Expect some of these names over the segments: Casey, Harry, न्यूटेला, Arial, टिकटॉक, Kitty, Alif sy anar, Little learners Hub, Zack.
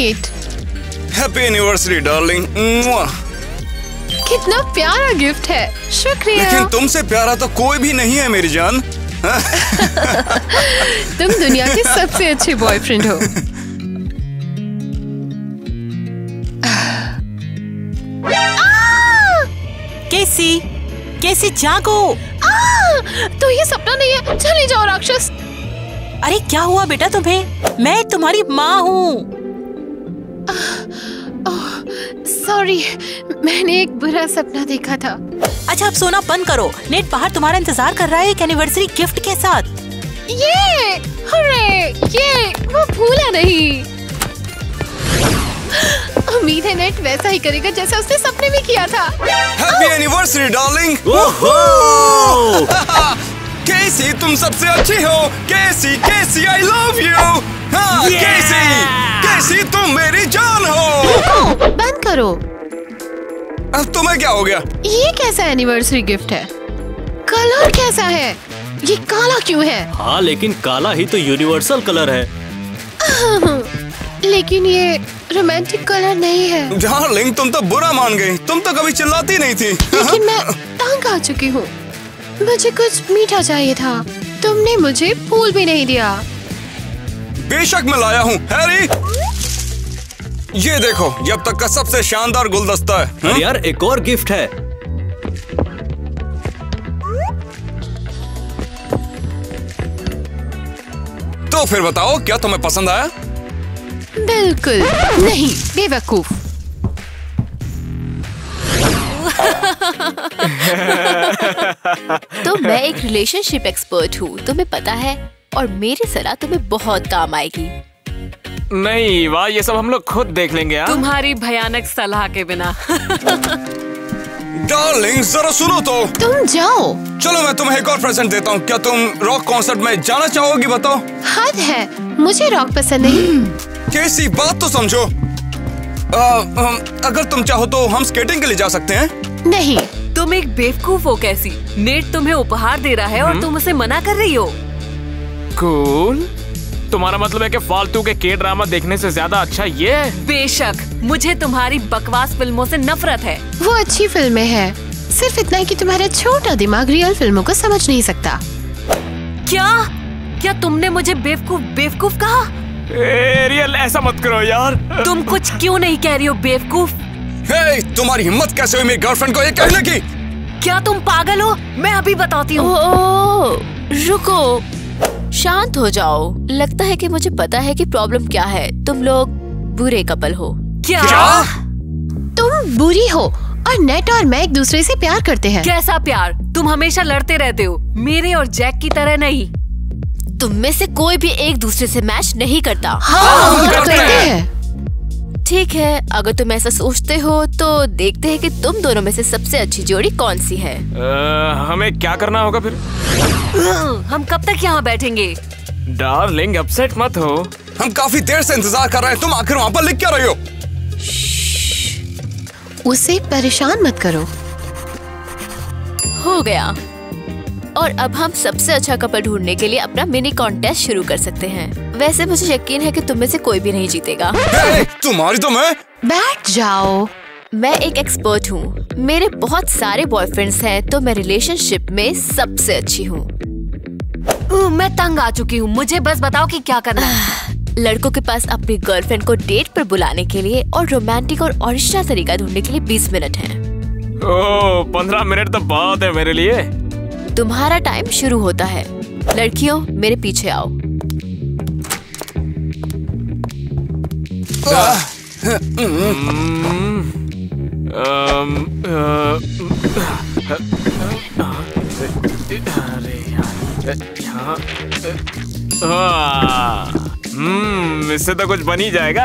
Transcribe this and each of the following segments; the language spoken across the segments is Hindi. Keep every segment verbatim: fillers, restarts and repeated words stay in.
Wait! Happy anniversary, darling. कितना प्यारा गिफ्ट है, शुक्रिया। लेकिन तुमसे प्यारा तो कोई भी नहीं है मेरी जान। तुम दुनिया के सबसे अच्छे बॉयफ्रेंड हो। केसी, केसी जागो। तो ये सपना नहीं है, चले जाओ राक्षस। अरे क्या हुआ बेटा तुम्हें? मैं तुम्हारी माँ हूँ। सॉरी, मैंने एक बुरा सपना देखा था। अच्छा अब सोना बंद करो, नेट बाहर तुम्हारा इंतजार कर रहा है एक एनिवर्सरी गिफ्ट के साथ। ये, हुर्रे, ये, वो भूला नहीं। उम्मीद है नेट वैसा ही करेगा जैसा उसने सपने में किया था। Happy anniversary darling. केसी तुम सबसे अच्छी हो। Casey, Casey I love you. हाँ केसी, केसी तुम मेरी जान हो। बंद करो। अब तुम्हें क्या हो गया? ये कैसा एनिवर्सरी गिफ्ट है? कलर कैसा है? ये काला क्यों है? हाँ लेकिन काला ही तो यूनिवर्सल कलर है। लेकिन ये रोमांटिक कलर नहीं है। डार्लिंग तुम तो बुरा मान गई, तुम तो कभी चिल्लाती नहीं थी। लेकिन मैं तंग आ चुकी हूँ, मुझे कुछ मीठा चाहिए था। तुमने मुझे फूल भी नहीं दिया। बेशक मैं लाया हूँ हैरी, ये देखो जब तक का सबसे शानदार गुलदस्ता है। हुँ? यार एक और गिफ्ट है। तो फिर बताओ क्या तुम्हें पसंद आया? बिल्कुल नहीं, बेवकूफ। तो मैं एक रिलेशनशिप एक्सपर्ट हूँ, तुम्हें पता है, और मेरी सलाह तुम्हें बहुत काम आएगी। नहीं वाह, ये सब हम लोग खुद देख लेंगे। आ? तुम्हारी भयानक सलाह के बिना। डार्लिंग जरा सुनो तो। तुम जाओ। चलो मैं तुम्हें एक और प्रेजेंट देता हूँ। क्या तुम रॉक कॉन्सर्ट में जाना चाहोगी? बताओ। हद है, मुझे रॉक पसंद नहीं। कैसी बात तो समझो। आ, अगर तुम चाहो तो हम स्केटिंग के लिए जा सकते हैं। नहीं, तुम एक बेवकूफ हो कैसी। नेट तुम्हें उपहार दे रहा है और तुम उसे मना कर रही हो। कूल, तुम्हारा मतलब है कि फालतू के के ड्रामा देखने से ज्यादा अच्छा ये? बेशक, मुझे तुम्हारी बकवास फिल्मों से नफरत है। वो अच्छी फिल्में हैं, सिर्फ इतना है कि तुम्हारा छोटा दिमाग रियल फिल्मों को समझ नहीं सकता। क्या क्या तुमने मुझे बेवकूफ बेवकूफ कहा? एरियल ऐसा मत करो यार। तुम कुछ क्यों नहीं कह रही हो बेवकूफ? हे, तुम्हारी हिम्मत कैसे हुई मेरी गर्लफ्रेंड को ये कहने की? क्या तुम पागल हो? मैं अभी बताती हूँ। रुको, शांत हो जाओ। लगता है कि मुझे पता है कि प्रॉब्लम क्या है। तुम लोग बुरे कपल हो। क्या? क्या तुम बुरी हो और नेट और मैं एक दूसरे से प्यार करते हैं। कैसा प्यार? तुम हमेशा लड़ते रहते हो, मेरे और जैक की तरह नहीं। तुम में से कोई भी एक दूसरे से मैच नहीं करता। हाँ, हम करते हैं। ठीक है, अगर तुम ऐसा सोचते हो तो देखते हैं कि तुम दोनों में से सबसे अच्छी जोड़ी कौन सी है। हमें क्या करना होगा फिर? हम कब तक यहाँ बैठेंगे? डार्लिंग अपसेट मत हो, हम काफी देर से इंतजार कर रहे हैं। तुम आखिर वहाँ पर लिख क्या रही हो? उसे परेशान मत करो। हो गया, और अब हम सबसे अच्छा कपल ढूंढने के लिए अपना मिनी कॉन्टेस्ट शुरू कर सकते हैं। वैसे मुझे यकीन है कि तुम में से कोई भी नहीं जीतेगा। hey, तुम्हारी तो मैं। बैठ जाओ। मैं एक एक्सपर्ट हूँ, मेरे बहुत सारे बॉयफ्रेंड्स हैं, तो मैं रिलेशनशिप में सबसे अच्छी हूँ। मैं तंग आ चुकी हूँ, मुझे बस बताओ कि क्या करना है। लड़कों के पास अपनी गर्लफ्रेंड को डेट पर बुलाने के लिए और रोमांटिक और ओरिजिनल तरीका ढूंढने के लिए बीस मिनट हैं। ओह, पंद्रह मिनट तो बहुत है मेरे लिए। तुम्हारा टाइम शुरू होता है। लड़कियों मेरे पीछे आओ। हम्म, इससे तो कुछ बन ही जाएगा।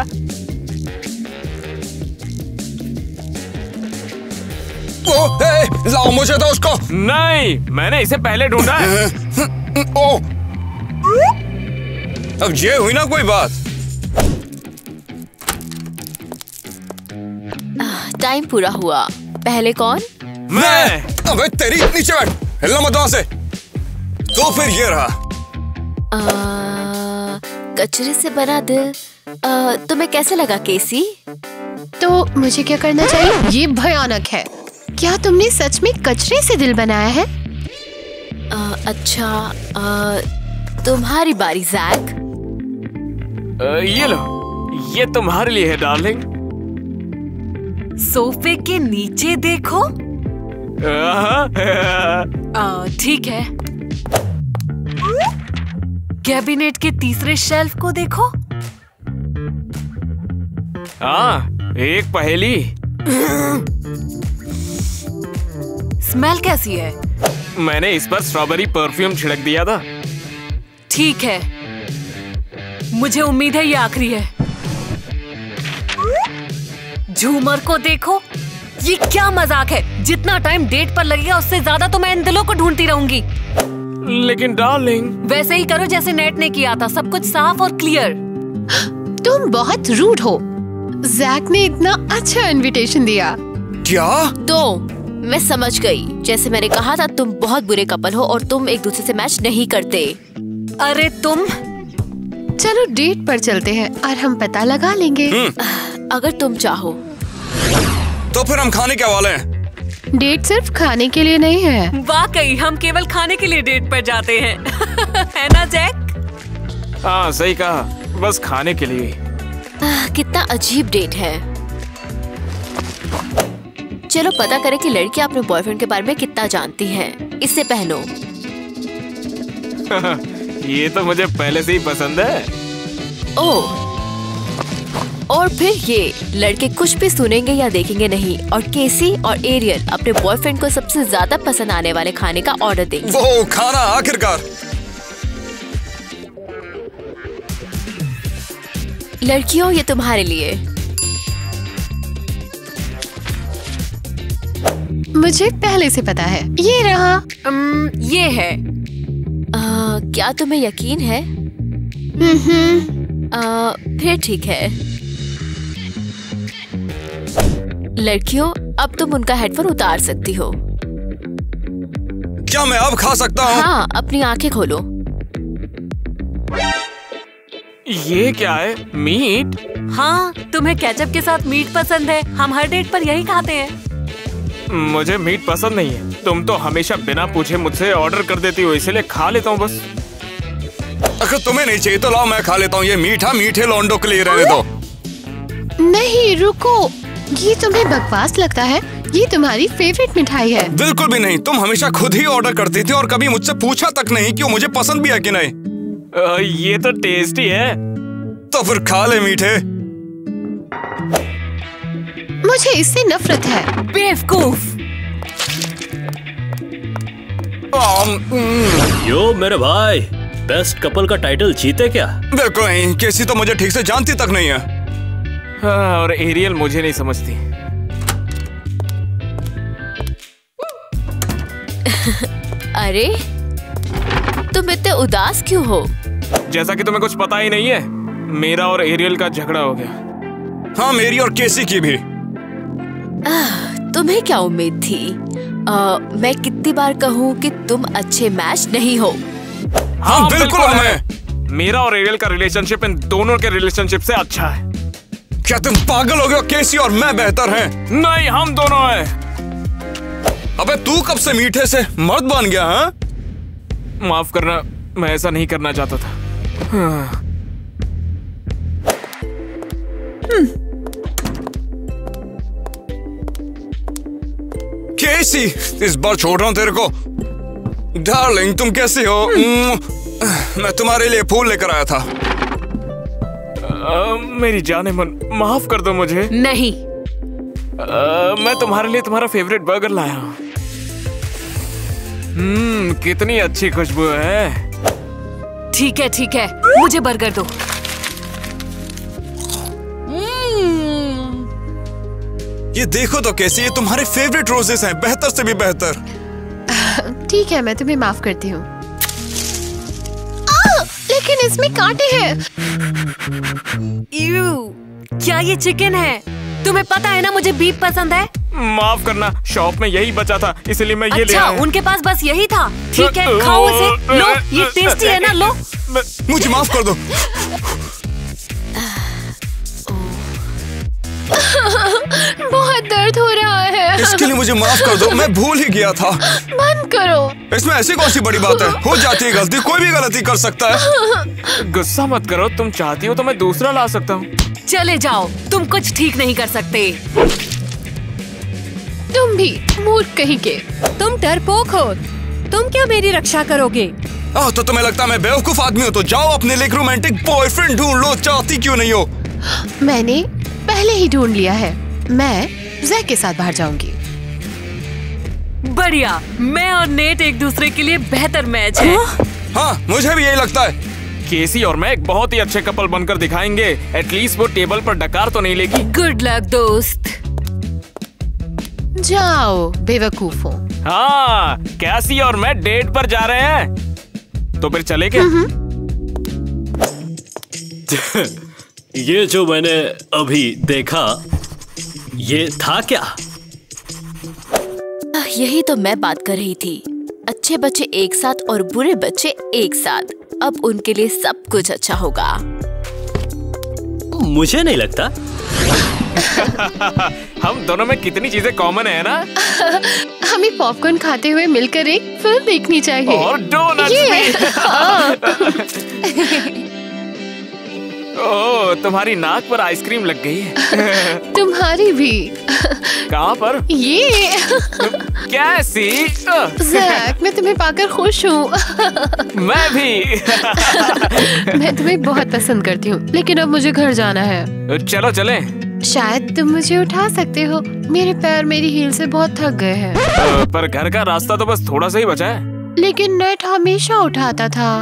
ओह, ए, लाओ मुझे तो उसको। नहीं, मैंने इसे पहले ढूंढा है। ओह, अब ये हुई ना कोई बात। टाइम पूरा हुआ। पहले कौन? मैं। अबे तेरी, नीचे बैठ, हिलना मत वहाँ से। तो फिर ये रहा। आ, कचरे से बना दिल, आ, तुम्हें कैसे लगा केसी? तो मुझे क्या करना चाहिए? ये भयानक है। क्या तुमने सच में कचरे से दिल बनाया है? आ, अच्छा, आ, तुम्हारी बारी ज़ैक। आ, ये लो, ये तुम्हारे लिए है डार्लिंग। सोफे के नीचे देखो। आ, ठीक है। कैबिनेट के तीसरे शेल्फ को देखो। आ, एक पहेली। स्मेल कैसी है? मैंने इस पर स्ट्रॉबेरी परफ्यूम छिड़क दिया था। ठीक है, मुझे उम्मीद है ये आखिरी है। झूमर को देखो। ये क्या मजाक है? जितना टाइम डेट पर लगेगा उससे ज्यादा तो मैं इन दिलों को ढूंढती रहूंगी। लेकिन डार्लिंग, वैसे ही करो जैसे नेट ने किया था, सब कुछ साफ और क्लियर। तुम बहुत रूड हो। ज़ैक ने इतना अच्छा इनविटेशन दिया। क्या? तो मैं समझ गई। जैसे मैंने कहा था, तुम बहुत बुरे कपल हो और तुम एक दूसरे से मैच नहीं करते। अरे तुम, चलो डेट पर चलते हैं और हम पता लगा लेंगे। अगर तुम चाहो तो। फिर हम खाने के वाले हैं। डेट सिर्फ खाने के लिए नहीं है। वाकई हम केवल खाने के लिए डेट पर जाते हैं। है ना जैक? हाँ, सही कहा, बस खाने के लिए। आ, कितना अजीब डेट है। चलो पता करें कि लड़कियां अपने बॉयफ्रेंड के बारे में कितना जानती हैं। इससे पहनो। ये तो मुझे पहले से ही पसंद है। ओह, और फिर ये लड़के कुछ भी सुनेंगे या देखेंगे नहीं। और केसी और एरियल अपने बॉयफ्रेंड को सबसे ज्यादा पसंद आने वाले खाने का ऑर्डर देंगे। वो खाना आखिरकार। लड़कियों, ये तुम्हारे लिए। मुझे पहले से पता है। ये रहा। um, ये है। आ, क्या तुम्हें यकीन है? हम्म। आ, फिर ठीक है। लड़कियों, अब तुम उनका हेडफोन उतार सकती हो। क्या मैं अब खा सकता हूँ? हाँ, अपनी आंखें खोलो। ये क्या है? मीट? हाँ, तुम्हें केचप के साथ मीट पसंद है। हम हर डेट पर यही खाते हैं। मुझे मीट पसंद नहीं है। तुम तो हमेशा बिना पूछे मुझसे ऑर्डर कर देती हो, इसलिए खा लेता हूँ बस। अगर तुम्हें नहीं चाहिए तो लाओ, मैं खा लेता हूँ। ये मीठा मीठे लौंडों के लिए रहने दो। नहीं, रुको। ये तुम्हें बकवास लगता है? ये तुम्हारी फेवरेट मिठाई है। बिल्कुल भी नहीं। तुम हमेशा खुद ही ऑर्डर करती थी और कभी मुझसे पूछा तक नहीं कि मुझे पसंद भी है कि नहीं। ये तो टेस्टी है। तो फिर खा ले मीठे। मुझे इससे नफरत है। बेवकूफ। यो मेरे भाई, बेस्ट कपल का टाइटल जीते क्या? बिल्कुल नहीं। केसी तो मुझे ठीक से जानती तक नहीं है। हाँ, और एरियल मुझे नहीं समझती। अरे, तुम इतने उदास क्यों हो? जैसा कि तुम्हें कुछ पता ही नहीं है, मेरा और एरियल का झगड़ा हो गया। हाँ, मेरी और केसी की भी। आ, तुम्हें क्या उम्मीद थी? आ, मैं कितनी बार कहूँ कि तुम अच्छे मैच नहीं हो। हाँ, हाँ बिल्कुल, बिल्कुल है। मेरा और एरियल का रिलेशनशिप इन दोनों के रिलेशनशिप से अच्छा है। क्या तुम पागल हो गए? केसी और मैं बेहतर हैं। नहीं, हम दोनों हैं। अबे तू कब से मीठे से मर्द बन गया? हाँ, माफ करना, मैं ऐसा नहीं करना चाहता था। हाँ। केसी, इस बार छोड़ रहा हूँ तेरे को। डार्लिंग, तुम कैसी हो? मैं तुम्हारे लिए फूल लेकर आया था। आ, मेरी जाने मन, माफ कर दो मुझे। नहीं। आ, मैं तुम्हारे लिए तुम्हारा फेवरेट बर्गर लाया हूँ। हम्म, कितनी अच्छी खुशबू है। ठीक है, ठीक है, मुझे बर्गर दो। ये देखो तो कैसी, ये तुम्हारे फेवरेट रोजेस हैं, बेहतर से भी बेहतर। ठीक है, मैं तुम्हें माफ करती हूँ। लेकिन इसमें कांटे हैं। यू, क्या ये चिकन है? तुम्हें पता है ना मुझे बीफ पसंद है। माफ करना, शॉप में यही बचा था, इसलिए मैं ये ले आया। अच्छा, उनके पास बस यही था। ठीक है, खाओ इसे। लो, ये टेस्टी है ना, लो। मुझे माफ कर दो। बहुत दर्द हो रहा है। इसके लिए मुझे माफ कर दो, मैं भूल ही गया था। बंद करो। इसमें ऐसी कौन सी बड़ी बात है, हो जाती है गलती, कोई भी गलती कर सकता है। गुस्सा मत करो, तुम चाहती हो तो मैं दूसरा ला सकता हूँ। चले जाओ, तुम कुछ ठीक नहीं कर सकते। तुम भी मूर्ख कहीं के, तुम डरपोक हो, तुम क्या मेरी रक्षा करोगे? आह, तो तुम्हें लगता है मैं बेवकूफ आदमी हूँ? तो जाओ अपने लिए रोमांटिक बॉयफ्रेंड ढूंढ लो, चाहती क्यों नहीं हो? मैंने पहले ही ढूंढ लिया है, मैं ज़ैक के साथ बाहर जाऊंगी। बढ़िया, मैं और नेट एक दूसरे के लिए बेहतर मैच है। हाँ, मुझे भी यही लगता है। केसी और मैं एक बहुत ही अच्छे कपल बनकर दिखाएंगे। एटलीस्ट वो टेबल पर डकार तो नहीं लेगी। गुड लक दोस्त। जाओ बेवकूफों। हाँ, कैसी और मैं डेट पर जा रहे हैं, तो फिर चले क्या? ये जो मैंने अभी देखा, ये था क्या? यही तो मैं बात कर रही थी, अच्छे बच्चे एक साथ और बुरे बच्चे एक साथ। अब उनके लिए सब कुछ अच्छा होगा। मुझे नहीं लगता। हम दोनों में कितनी चीजें कॉमन है ना। हमें पॉपकॉर्न खाते हुए मिलकर एक फिल्म देखनी चाहिए और डोनट्स भी। ओह, तुम्हारी नाक पर आइसक्रीम लग गई है। तुम्हारी भी। कहाँ पर? ये कैसी? ज़ैक, मैं तुम्हें पाकर खुश हूँ। मैं भी। मैं तुम्हें बहुत पसंद करती हूँ, लेकिन अब मुझे घर जाना है। चलो चलें। शायद तुम मुझे उठा सकते हो, मेरे पैर मेरी हील से बहुत थक गए हैं। तो, पर घर का रास्ता तो बस थोड़ा सा ही बचा है। लेकिन नेट हमेशा उठाता था।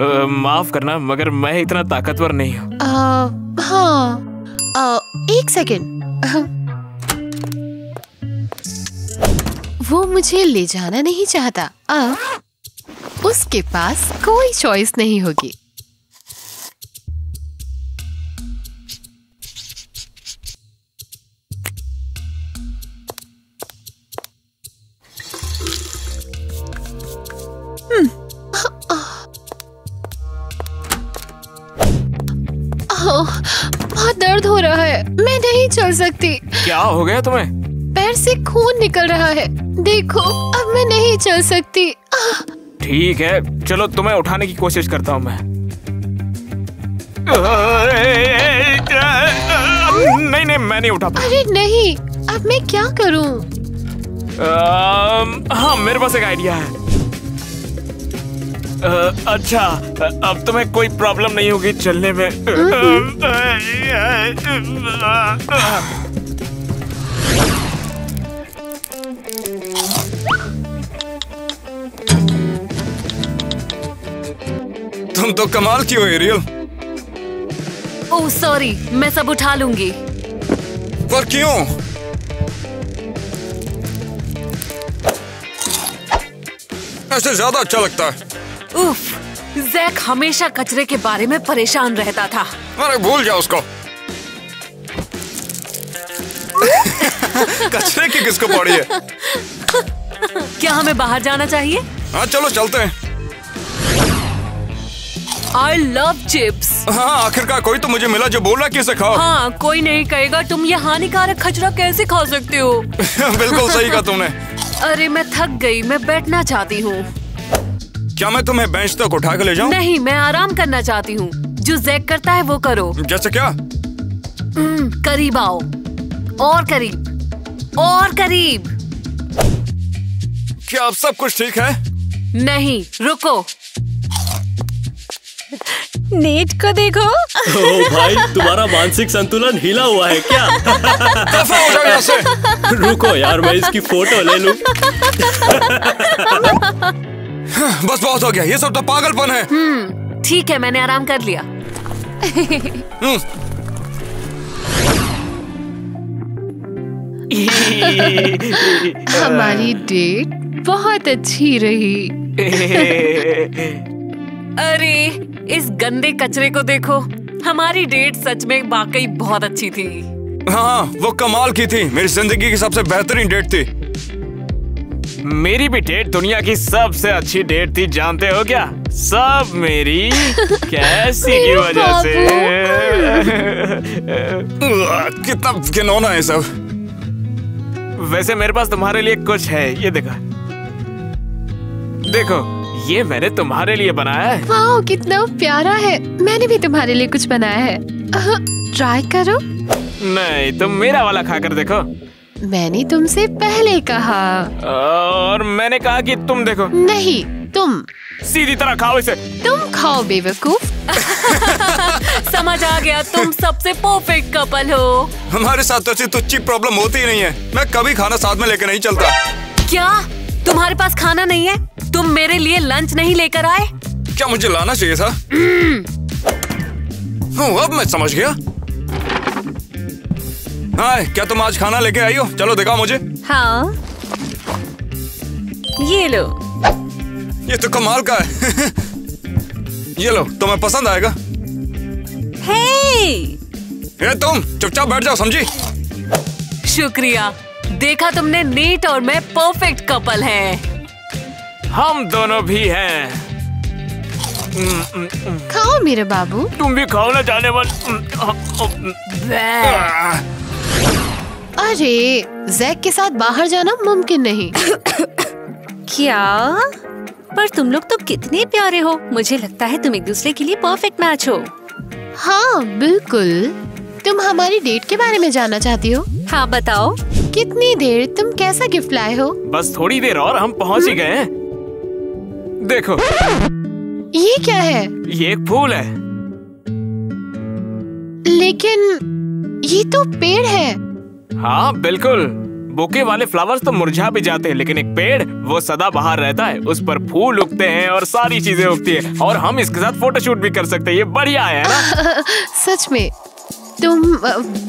Uh, माफ करना, मगर मैं इतना ताकतवर नहीं हूँ। uh, हाँ, uh, एक सेकंड। वो मुझे ले जाना नहीं चाहता। अब उसके पास कोई चॉइस नहीं होगी। hmm. बहुत दर्द हो रहा है, मैं नहीं चल सकती। क्या हो गया तुम्हें? पैर से खून निकल रहा है, देखो। अब मैं नहीं चल सकती। ठीक है, चलो तुम्हें उठाने की कोशिश करता हूँ मैं। नहीं नहीं, मैं नहीं उठा। अरे नहीं, अब मैं क्या करूँ? हाँ, मेरे पास एक आइडिया है। अच्छा, अब तुम्हें कोई प्रॉब्लम नहीं होगी चलने में। तुम तो कमाल की हो एरियल। ओह सॉरी, मैं सब उठा लूंगी। पर क्यों? ऐसे ज्यादा अच्छा लगता है। उफ, ज़ैक हमेशा कचरे के बारे में परेशान रहता था। अरे भूल जाओ उसको। कचरे की किसको पड़ी है? क्या हमें बाहर जाना चाहिए? हाँ चलो चलते हैं। I love chips। हाँ, आखिरकार कोई तो मुझे मिला जो बोला कि इसे खाओ। हाँ, कोई नहीं कहेगा तुम ये हानिकारक कचरा कैसे खा सकते हो। बिल्कुल सही कहा तुमने। अरे मैं थक गई, मैं बैठना चाहती हूँ। क्या मैं तुम्हें बेंच तक उठा के ले जाऊं? नहीं, मैं आराम करना चाहती हूँ। जो ज़ैक करता है वो करो। जैसे क्या? करीब आओ, और करीब, और करीब। क्या अब सब कुछ ठीक है? नहीं, रुको। नेट को देखो। ओ भाई, तुम्हारा मानसिक संतुलन हिला हुआ है क्या? दफा हो जाओ यहाँ से। रुको यार, मैं इसकी फोटो ले लूं। बस बहुत हो गया, ये सब तो पागलपन है। हम्म, ठीक है, मैंने आराम कर लिया। हमारी डेट बहुत अच्छी रही। अरे इस गंदे कचरे को देखो। हमारी डेट सच में वाकई बहुत अच्छी थी। हाँ, वो कमाल की थी, मेरी जिंदगी की सबसे बेहतरीन डेट थी। मेरी भी डेट दुनिया की सबसे अच्छी डेट थी, जानते हो क्या? सब मेरी कैसी की वजह से। कितना घिनौना है सब। वैसे मेरे पास तुम्हारे लिए कुछ है, ये देखो। देखो ये मैंने तुम्हारे लिए बनाया है। वाह कितना प्यारा है, मैंने भी तुम्हारे लिए कुछ बनाया है, ट्राई करो। नहीं तुम मेरा वाला खाकर देखो। मैंने तुमसे पहले कहा और मैंने कहा कि तुम देखो। नहीं तुम सीधी तरह खाओ इसे। तुम खाओ बेवकूफ। समझ आ गया, तुम सबसे परफेक्ट कपल हो। हमारे साथ ऐसी तुच्छी प्रॉब्लम होती ही नहीं है। मैं कभी खाना साथ में लेकर नहीं चलता। क्या तुम्हारे पास खाना नहीं है? तुम मेरे लिए लंच नहीं लेकर आए? क्या मुझे लाना चाहिए था? अब मैं समझ गया। हाय, क्या तुम आज खाना लेके आई हो? चलो दिखाओ मुझे। हाँ ये लो। ये तो कमाल का है। ये लो, तुम्हें पसंद आएगा। हे! ये तुम चुपचाप बैठ जाओ, समझी? शुक्रिया। देखा तुमने, नीट और मैं परफेक्ट कपल हैं। हम दोनों भी हैं। खाओ मेरे बाबू। तुम भी खाओ ना जाने वाले। अरे जैक के साथ बाहर जाना मुमकिन नहीं। क्या? पर तुम लोग तो कितने प्यारे हो, मुझे लगता है तुम एक दूसरे के लिए परफेक्ट मैच हो। हाँ बिल्कुल। तुम हमारी डेट के बारे में जानना चाहती हो? हाँ बताओ। कितनी देर, तुम कैसा गिफ्ट लाए हो? बस थोड़ी देर और हम पहुँच ही गए हैं। देखो ये क्या है? ये एक फूल है। लेकिन ये तो पेड़ है। हाँ बिल्कुल, बुके वाले फ्लावर्स तो मुरझा भी जाते हैं, लेकिन एक पेड़ वो सदा बाहर रहता है, उस पर फूल उगते हैं और सारी चीजें उगती है, और हम इसके साथ फोटोशूट भी कर सकते हैं। ये बढ़िया है ना? सच में तुम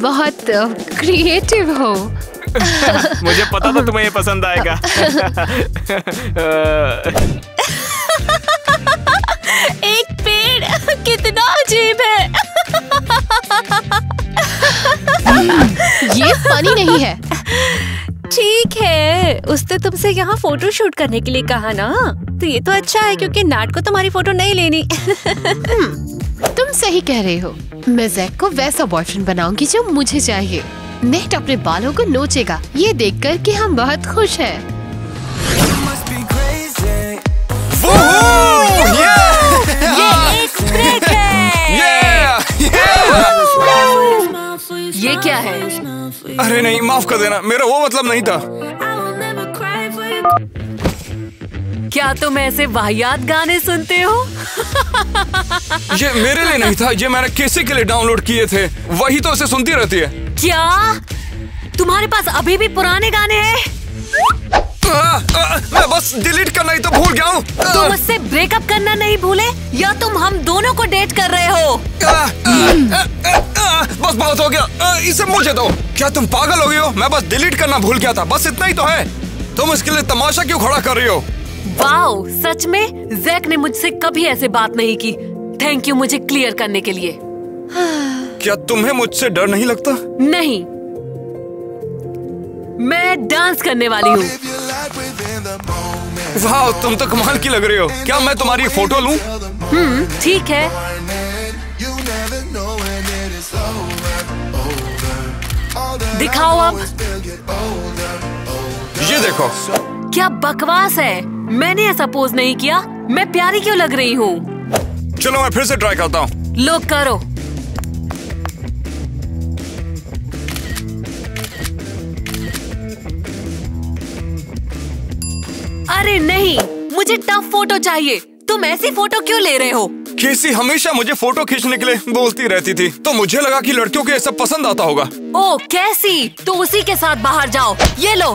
बहुत क्रिएटिव हो। मुझे पता था तुम्हें ये पसंद आएगा। एक पेड़ कितना अजीब है। ये फनी नहीं है। ठीक है, उसने तुमसे यहाँ फोटो शूट करने के लिए कहा ना, तो ये तो अच्छा है क्योंकि नाट को तुम्हारी फोटो नहीं लेनी। तुम सही कह रहे हो। मैं जैक को वैसा बॉयफ्रेंड बनाऊंगी जो मुझे चाहिए। नेट अपने बालों को नोचेगा ये देखकर कि हम बहुत खुश हैं। ये एक ब्रेक है। ये क्या है? अरे नहीं, माफ कर देना, मेरा वो मतलब नहीं था। क्या तुम ऐसे वाहियात गाने सुनते हो? ये मेरे लिए नहीं था, ये मैंने केसी के लिए डाउनलोड किए थे, वही तो उसे सुनती रहती है। क्या तुम्हारे पास अभी भी पुराने गाने हैं? आ, आ, मैं बस डिलीट करना ही तो भूल गया हूँ। तुम मुझसे ब्रेकअप करना नहीं भूले, या तुम हम दोनों को डेट कर रहे हो? आ, आ, आ, आ, आ, बस बहुत हो गया, आ, इसे मुझे दो। क्या तुम पागल हो गई हो? मैं बस डिलीट करना भूल गया था, बस इतना ही तो है। तुम इसके लिए तमाशा क्यों खड़ा कर रही हो? वाओ सच में, जैक ने मुझसे कभी ऐसे बात नहीं की। थैंक यू मुझे क्लियर करने के लिए। क्या तुम्हें मुझसे डर नहीं लगता? नहीं, मैं डांस करने वाली हूँ। वाह तुम तो कमाल की लग रही हो। क्या मैं तुम्हारी फोटो लूँ? हम्म, ठीक है। दिखाओ अब। ये देखो। क्या बकवास है, मैंने ऐसा पोज नहीं किया। मैं प्यारी क्यों लग रही हूँ? चलो मैं फिर से ट्राई करता हूँ। लो करो। अरे नहीं, मुझे टफ फोटो चाहिए। तुम ऐसी फोटो क्यों ले रहे हो? केसी हमेशा मुझे फोटो खींचने के लिए बोलती रहती थी, तो मुझे लगा कि लड़कियों को ये सब पसंद आता होगा। ओ केसी, तो उसी के साथ बाहर जाओ। ये लो।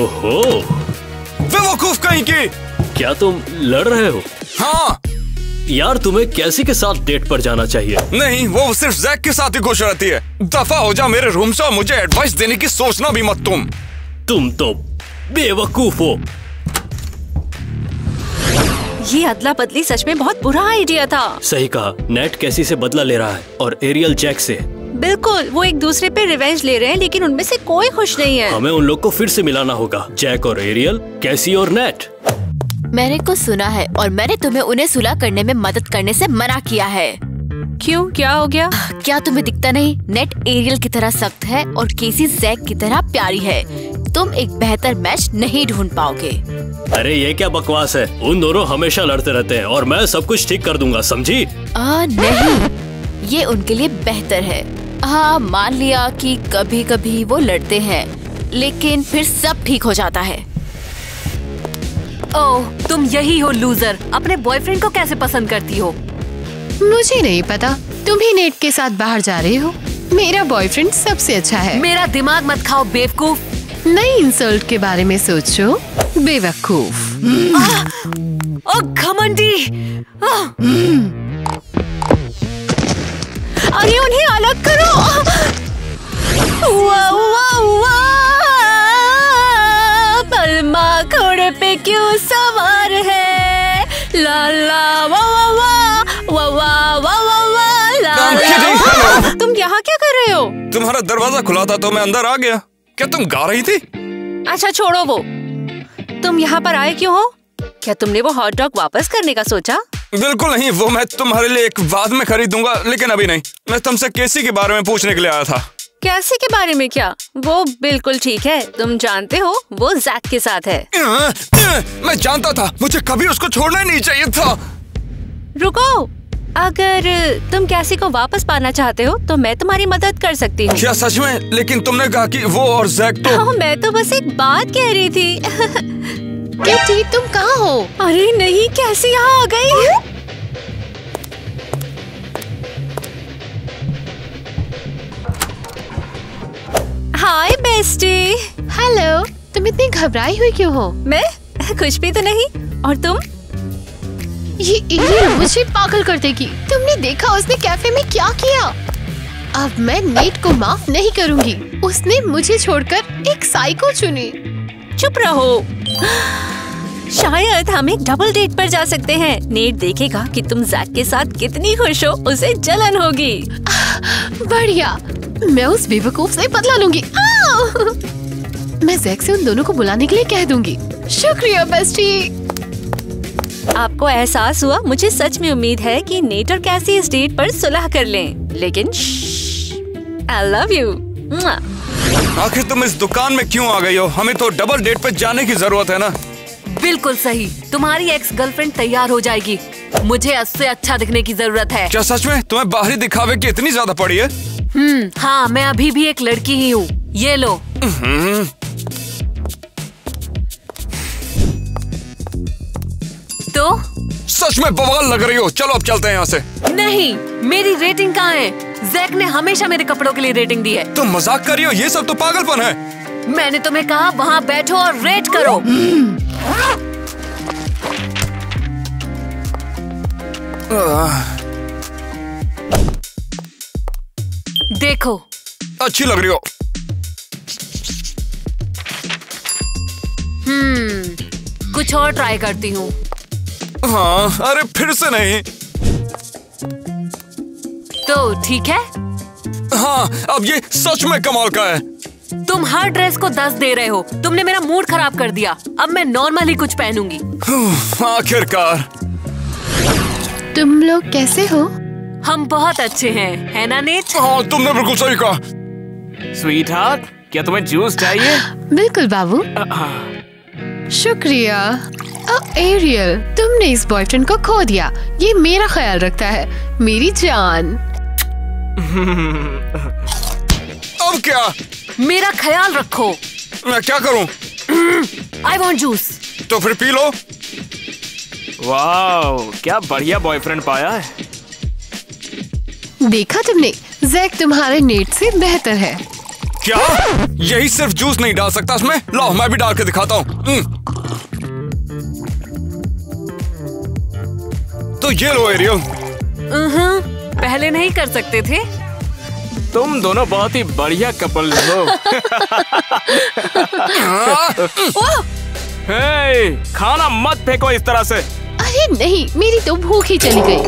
ओहो, बेवकूफ कहीं की। क्या तुम लड़ रहे हो? हाँ यार, तुम्हें केसी के साथ डेट पर जाना चाहिए। नहीं, वो सिर्फ जैक के साथ ही खुश रहती है। दफा हो जा मेरे रूम से और मुझे एडवाइस देने की सोचना भी मत। तुम तुम तो बेवकूफ हो। ये अदला बदली सच में बहुत बुरा आइडिया था। सही कहा, नेट केसी से बदला ले रहा है और एरियल जैक से। बिल्कुल, वो एक दूसरे पे रिवेंज ले रहे हैं, लेकिन उनमें से कोई खुश नहीं है। हमें उन लोग को फिर से मिलाना होगा, जैक और एरियल, केसी और नेट। मैंने कुछ सुना है और मैंने तुम्हें उन्हें सुलह करने में मदद करने से मना किया है। क्यों, क्या हो गया? क्या तुम्हें दिखता नहीं, नेट एरियल की तरह सख्त है और केसी जैक की तरह प्यारी है। तुम एक बेहतर मैच नहीं ढूंढ पाओगे। अरे ये क्या बकवास है, उन दोनों हमेशा लड़ते रहते हैं और मैं सब कुछ ठीक कर दूंगा, समझी? आ, नहीं, ये उनके लिए बेहतर है। हाँ, मान लिया कि कभी कभी वो लड़ते हैं, लेकिन फिर सब ठीक हो जाता है। ओह, तुम यही हो लूजर, अपने बॉयफ्रेंड को कैसे पसंद करती हो? मुझे नहीं पता, तुम ही नेट के साथ बाहर जा रहे हो। मेरा बॉयफ्रेंड सबसे अच्छा है। मेरा दिमाग मत खाओ बेवकूफ। नई इंसल्ट के बारे में सोचो बेवकूफ। ओ घमंडी, अरे उन्हें अलग करो। वाह वाह वाह, बलमा घोड़े पे क्यों सवार है? ला ला वाह वाह वाह वाह वाह वाह ला। तुम यहाँ क्या कर रहे हो? तुम्हारा दरवाजा खुला था तो मैं अंदर आ गया। क्या तुम गा रही थी? अच्छा छोड़ो वो, तुम यहाँ पर आए क्यों हो? क्या तुमने वो हॉट डॉग वापस करने का सोचा? बिल्कुल नहीं, वो मैं तुम्हारे लिए एक बाद में खरीदूंगा, लेकिन अभी नहीं। मैं तुमसे केसी के बारे में पूछने के लिए आया था। केसी के बारे में क्या? वो बिल्कुल ठीक है, तुम जानते हो वो जैक के साथ है। आ, आ, मैं जानता था, मुझे कभी उसको छोड़ना नहीं चाहिए था। रुको, अगर तुम केसी को वापस पाना चाहते हो तो मैं तुम्हारी मदद कर सकती हूँ। क्या सच में? लेकिन तुमने कहा कि वो और जैक तो। हाँ, मैं तो बस एक बात कह रही थी। किटी तुम कहाँ हो? अरे नहीं, कैसे यहाँ आ गई? हाय बेस्टी। हेलो, तुम इतनी घबराई हुई क्यों हो? मैं कुछ भी तो नहीं। और तुम? ये एरियल मुझे पागल कर देगी। तुमने देखा उसने कैफे में क्या किया? अब मैं नेट को माफ नहीं करूँगी। उसने मुझे छोड़कर एक साइको चुनी। चुप रहो। शायद हम एक डबल डेट पर जा सकते हैं। नेट देखेगा कि तुम जैक के साथ कितनी खुश हो, उसे जलन होगी। बढ़िया, मैं उस बेवकूफ से बदला लूंगी। मैं जैक से उन दोनों को बुलाने के लिए कह दूंगी। शुक्रिया बेस्टी। आपको एहसास हुआ? मुझे सच में उम्मीद है कि नेट और केसी इस डेट पर सुलह कर लें। लेकिन आई लव यू। आखिर तुम इस दुकान में क्यों आ गई हो? हमें तो डबल डेट पर जाने की जरूरत है ना। बिल्कुल सही, तुम्हारी एक्स गर्लफ्रेंड तैयार हो जाएगी। मुझे इससे अच्छा दिखने की जरूरत है। क्या सच में तुम्हें बाहरी दिखावे की इतनी ज्यादा पड़ी है? हम्म, हाँ, मैं अभी भी एक लड़की ही हूँ। ये लो। तो सच में बवाल लग रही हो, चलो अब चलते हैं यहाँ से। नहीं, मेरी रेटिंग कहाँ है? जैक ने हमेशा मेरे कपड़ों के लिए रेटिंग दी है। तुम मजाक कर रही हो, ये सब तो पागलपन है। मैंने तुम्हें कहा वहाँ बैठो और रेट करो। देखो, अच्छी लग रही हो। हम्म, कुछ और ट्राई करती हूँ। हाँ, अरे फिर से नहीं। तो ठीक है। हाँ, अब ये सच में कमाल का है। तुम हर ड्रेस को दस दे रहे हो। तुमने मेरा मूड खराब कर दिया। अब मैं नॉर्मली कुछ पहनूंगी। आखिरकार। तुम लोग कैसे हो? हम बहुत अच्छे हैं, है ना नेट? हाँ, तुमने बिल्कुल सही कहा। स्वीटहार्ट, क्या तुम्हें जूस चाहिए? बिल्कुल बाबू। शुक्रिया। एरियल, तुमने इस बॉयफ्रेंड को खो दिया। ये मेरा ख्याल रखता है, मेरी जान। अब क्या? मेरा ख्याल रखो। मैं क्या करूं? I want juice. तो फिर पी लो। वाओ, क्या बढ़िया बॉयफ्रेंड पाया है। देखा तुमने, जैक तुम्हारे नेट से बेहतर है। क्या? यही सिर्फ जूस नहीं डाल सकता इसमें? लाओ, मैं भी डाल के दिखाता हूँ। तो ये लो एरियल। पहले नहीं कर सकते थे। तुम दोनों बहुत ही बढ़िया कपल हो। हे, खाना मत फेंको इस तरह से। अरे नहीं, मेरी तो भूख ही चली गई।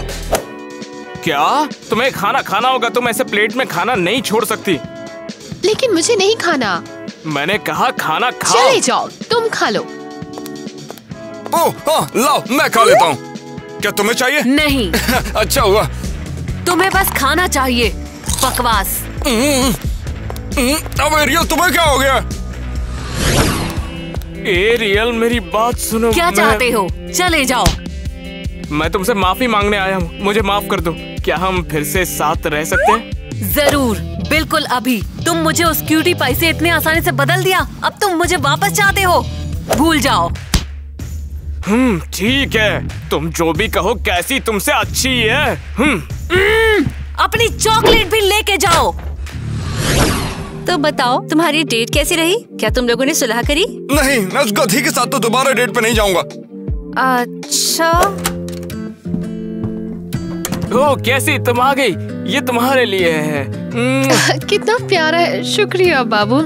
क्या तुम्हें खाना खाना होगा? तुम ऐसे प्लेट में खाना नहीं छोड़ सकती। लेकिन मुझे नहीं खाना। मैंने कहा खाना खाओ। चले जाओ, तुम खा लो। ओह, हाँ, लाओ मैं खा लेता हूँ। क्या तुम्हें चाहिए? नहीं। अच्छा हुआ। तुम्हें बस खाना चाहिए। बकवास। अब एरियल तुम्हें क्या हो गया? एरियल मेरी बात सुनो। क्या मैं... चाहते हो? चले जाओ। मैं तुमसे माफी मांगने आया हूँ, मुझे माफ कर दो। क्या हम फिर से साथ रह सकते हैं? जरूर, बिल्कुल अभी। तुम मुझे उस क्यूटी पाई से इतने आसानी से बदल दिया, अब तुम मुझे वापस चाहते हो? भूल जाओ। हम्म, ठीक है, तुम जो भी कहो कैसी तुमसे अच्छी है। हम्म, अपनी चॉकलेट भी लेके जाओ। तो बताओ तुम्हारी डेट कैसी रही? क्या तुम लोगों ने सुलह करी? नहीं, मैं उस गधी के साथ तो दोबारा डेट पे नहीं जाऊंगा। अच्छा। ओ कैसी, तुम आ गई, ये तुम्हारे लिए है। कितना प्यारा है, शुक्रिया बाबू।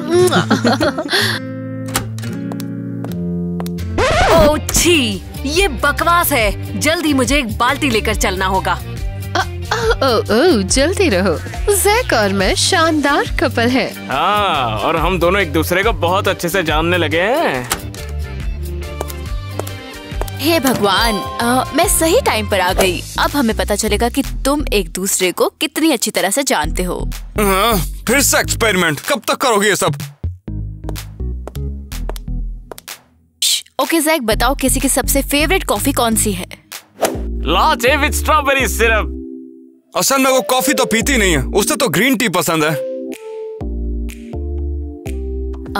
ओ छी, ये बकवास है। जल्दी मुझे एक बाल्टी लेकर चलना होगा। ओ, ओ, ओ, जल्दी रहो। जैक और मैं शानदार कपल है। हाँ, और हम दोनों एक दूसरे को बहुत अच्छे से जानने लगे हैं। हे भगवान, आ, मैं सही टाइम पर आ गई। अब हमें पता चलेगा कि तुम एक दूसरे को कितनी अच्छी तरह से जानते हो। आ, फिर से एक्सपेरिमेंट, कब तक करोगे ये सब? ओके जैक, बताओ किसी की सबसे फेवरेट कॉफी कौन सी है? Latte with strawberry syrup. असल में वो कॉफी तो पीती नहीं है, उसे तो ग्रीन टी पसंद है।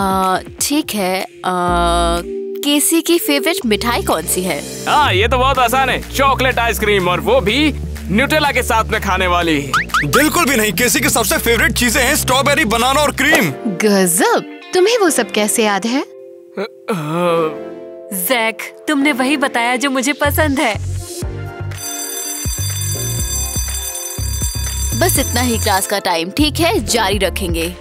आ, ठीक है। आ, केसी की फेवरेट मिठाई कौन सी है? आ, ये तो बहुत आसान है, चॉकलेट आइसक्रीम, और वो भी न्यूटेला के साथ में खाने वाली। बिल्कुल भी नहीं, केसी की सबसे फेवरेट चीजें हैं स्ट्रॉबेरी, बनाना और क्रीम। गजब, तुम्हें वो सब कैसे याद है? जैक, तुमने वही बताया जो मुझे पसंद है। बस इतना ही क्लास का टाइम, ठीक है, जारी रखेंगे।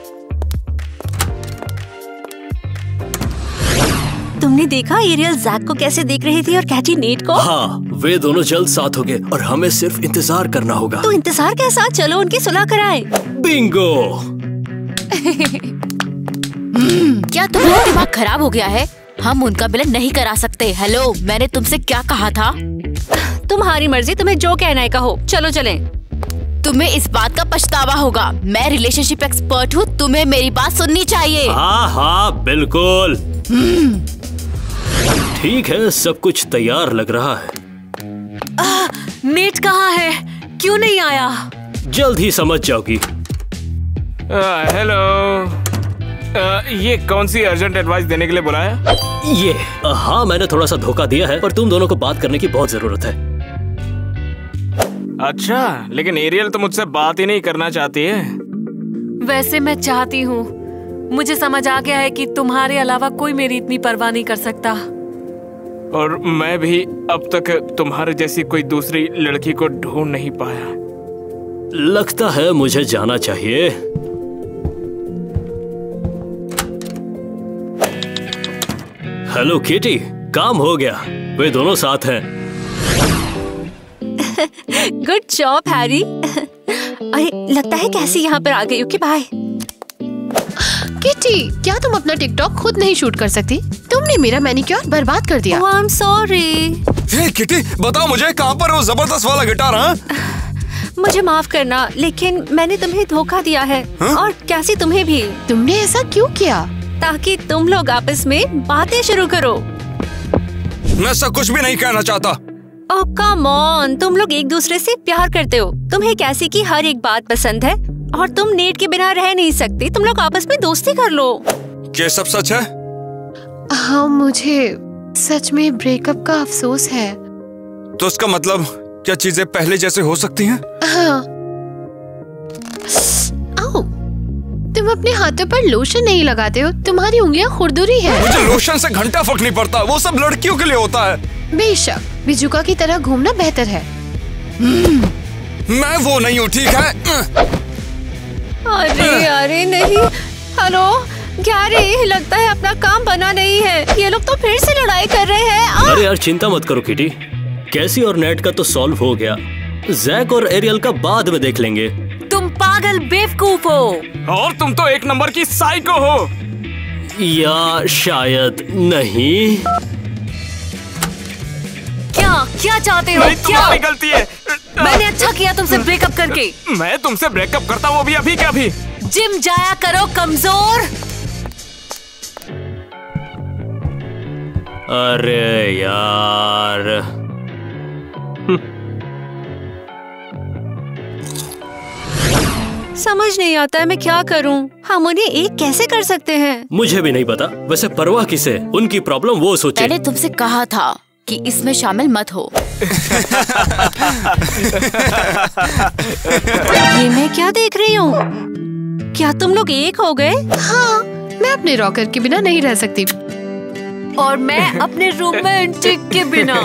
तुमने देखा एरियल जैक को कैसे देख रही थी और कैटी नेट को? हाँ, वे दोनों जल्द साथ हो गए और हमें सिर्फ इंतजार करना होगा। तो इंतजार के साथ चलो उनकी सुलह कराए। बिंगो। क्या तुम्हारा दिमाग खराब हो गया है? हम उनका बिल नहीं करा सकते। हेलो, मैंने तुमसे क्या कहा था? तुम्हारी मर्जी, तुम्हें जो कहना है कहो, चलो चलें। तुम्हें इस बात का पछतावा होगा, मैं रिलेशनशिप एक्सपर्ट हूँ, तुम्हें मेरी बात सुननी चाहिए। हाँ हाँ बिल्कुल। ठीक है, सब कुछ तैयार लग रहा है। आ, नेट कहाँ है? क्यों नहीं आया? जल्द ही समझ जाओगी। हेलो, आ, ये कौन सी अर्जेंट एडवाइस देने के लिए बुलाया? ये आ, हाँ, मैंने थोड़ा सा धोखा दिया है, पर तुम दोनों को बात करने की बहुत जरूरत है। अच्छा, लेकिन एरियल तो मुझसे बात ही नहीं करना चाहती है। वैसे मैं चाहती हूँ, मुझे समझ आ गया है कि तुम्हारे अलावा कोई मेरी इतनी परवाह नहीं कर सकता। और मैं भी अब तक तुम्हारे जैसी कोई दूसरी लड़की को ढूंढ नहीं पाया। लगता है मुझे जाना चाहिए। हेलो किटी, काम हो गया, वे दोनों साथ हैं। Good job Harry. अरे लगता है कैसी यहाँ पर आ गई। Okay bye. किटी, क्या तुम अपना टिकटॉक खुद नहीं शूट कर सकती? तुमने मेरा मैनिक्योर बर्बाद कर दिया। I am sorry. Hey Kitty, बताओ मुझे कहाँ पर वो जबरदस्त वाला गिटार है? मुझे माफ करना, लेकिन मैंने तुम्हें धोखा दिया है। हा? और कैसी तुम्हें भी। तुमने ऐसा क्यों किया? ताकि तुम लोग आपस में बातें शुरू करो। मैं सब कुछ भी नहीं कहना चाहता। ओह कम ऑन, तुम लोग एक दूसरे से प्यार करते हो, तुम्हें कैसी की हर एक बात पसंद है, और तुम नेट के बिना रह नहीं सकती। तुम लोग आपस में दोस्ती कर लो। ये सब सच है? हाँ, मुझे सच में ब्रेकअप का अफसोस है। तो उसका मतलब क्या चीजें पहले जैसे हो सकती हैं? हाँ। तुम अपने हाथों पर लोशन नहीं लगाते हो, तुम्हारी उंगलियां खुरदुरी है। मुझे लोशन से घंटा फर्क नहीं पड़ता, वो सब लड़कियों के लिए होता है। बेशक, बिजुका की तरह घूमना बेहतर है। मैं वो नहीं हूँ, ठीक है? अरे अरे नहीं। हेलो गैरी, लगता है अपना काम बना नहीं है, ये लोग तो फिर से लड़ाई कर रहे हैं। अरे यार, चिंता मत करो किटी, कैसी और नेट का तो सॉल्व हो गया, जैक और एरियल का बाद में देख लेंगे। तुम पागल बेवकूफ हो, और तुम तो एक नंबर की साइको हो। या शायद नहीं। क्या क्या चाहते हो? क्या गलती है? मैंने अच्छा किया तुमसे ब्रेकअप कर लड़के। मैं तुमसे ब्रेकअप करता हूँ अभी अभी क्या अभी। जिम जाया करो कमजोर। अरे यार समझ नहीं आता है मैं क्या करूं। हम उन्हें एक कैसे कर सकते हैं? मुझे भी नहीं पता। वैसे परवाह किसे, उनकी प्रॉब्लम वो सोचे। मैंने तुमसे कहा था कि इसमें शामिल मत हो। ये मैं क्या देख रही हूँ? क्या तुम लोग एक हो गए? हाँ, मैं अपने रॉकर के बिना नहीं रह सकती और मैं अपने रोमांटिक के बिना।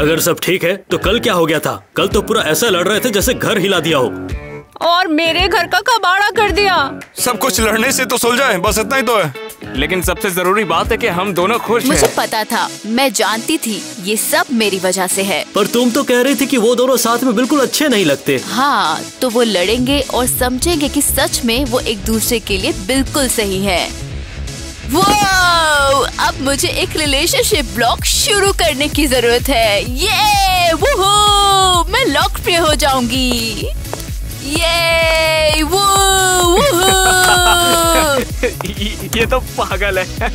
अगर सब ठीक है तो कल क्या हो गया था? कल तो पूरा ऐसा लड़ रहे थे जैसे घर हिला दिया हो और मेरे घर का कबाड़ा कर दिया। सब कुछ लड़ने से तो सुलझाए, बस इतना ही तो है। लेकिन सबसे जरूरी बात है कि हम दोनों खुश हैं। मुझे पता था, मैं जानती थी ये सब मेरी वजह से है। पर तुम तो कह रही थी कि वो दोनों साथ में बिल्कुल अच्छे नहीं लगते। हाँ, तो वो लड़ेंगे और समझेंगे कि सच में वो एक दूसरे के लिए बिल्कुल सही है। वो अब मुझे एक रिलेशनशिप ब्लॉग शुरू करने की जरूरत है। ये वो मैं लोकप्रिय हो जाऊंगी। ये वो ये तो पागल है।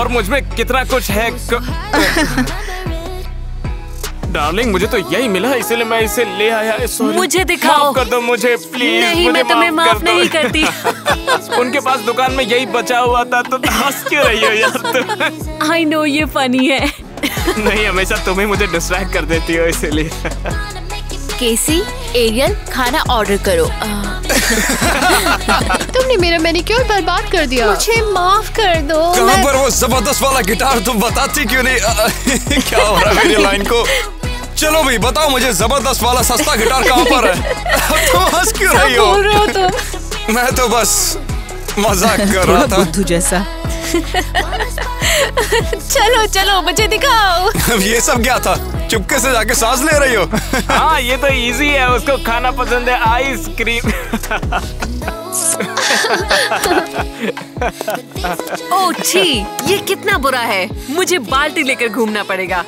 और मुझमें कितना कुछ है। डार्लिंग, मुझे तो यही मिला इसलिए मैं इसे ले आया। मुझे दिखाओ। माफ कर दो मुझे प्लीज। नहीं, मुझे मैं तुम्हें माफ नहीं करती। उनके पास दुकान में यही बचा हुआ था तो हंस क्यों रही हो यार? आई नो ये फनी है। नहीं, हमेशा तुम्हें मुझे डिस्ट्रैक्ट कर देती हो इसलिए। केसी, एरियल, खाना ऑर्डर करो। तुमने मेरा मैनिक्योर बर्बाद कर दिया। मुझे माफ कर दो। कहाँ पर वो जबरदस्त वाला गिटार? तुम बताती क्यों नहीं? आ, क्या हो रहा है मेरी लाइन को? चलो भाई बताओ मुझे, जबरदस्त वाला सस्ता गिटार कहाँ पर है? तुम हंस क्यों रही हो? बोल रहे हो तुम। मैं तो बस मजाक कर रहा था। बुद्धू जैसा। चलो चलो मुझे दिखाओ। अब ये सब क्या था? चुपके से जाके सांस ले रही हो? हाँ, ये तो इजी है। उसको खाना पसंद है आइसक्रीम। ओह छी, ये कितना बुरा है। मुझे बाल्टी लेकर घूमना पड़ेगा।